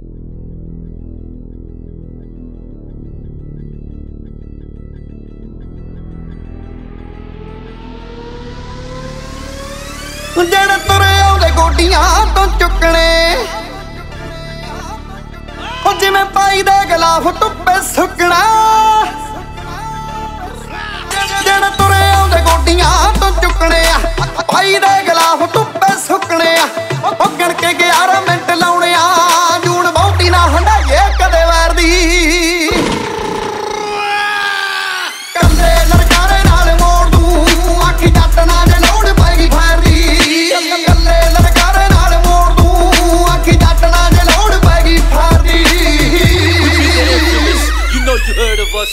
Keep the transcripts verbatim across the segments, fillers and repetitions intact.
जड़ तुरे आउंदे गोडियां तो चुकने जिमें पाई दे गलाफ टुप्पे सुकना। जड़ तुरे आउंदे गोडियां तो चुकने पाई दे गलाफ टुप्पे सुकने। गण के ग्यारह मिनट लाने जून बौटी ना हंडाइए कदे वैर दी कंधे लड़कारे नाल मोड़ दूं आखी जट ना जे लोड़ पाएगी फैर दी। You heard of us.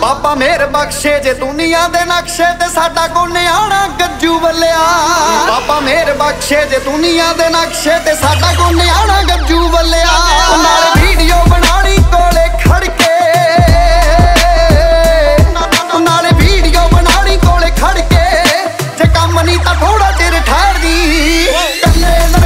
बाबा मेहर बख्शे जे दुनिया दे नक्शे ते साडा को नियाणा गज्जू बलिया। बाबा मेहर बख्शे जे दुनिया दे नक्शे ते साडा को नियाणा गज्जू बलिया। वीडियो बनानी कोले खड़के नाले वीडियो बनानी कोले खड़के जे कम नहीं तां थोड़ा चिर ठहर दी।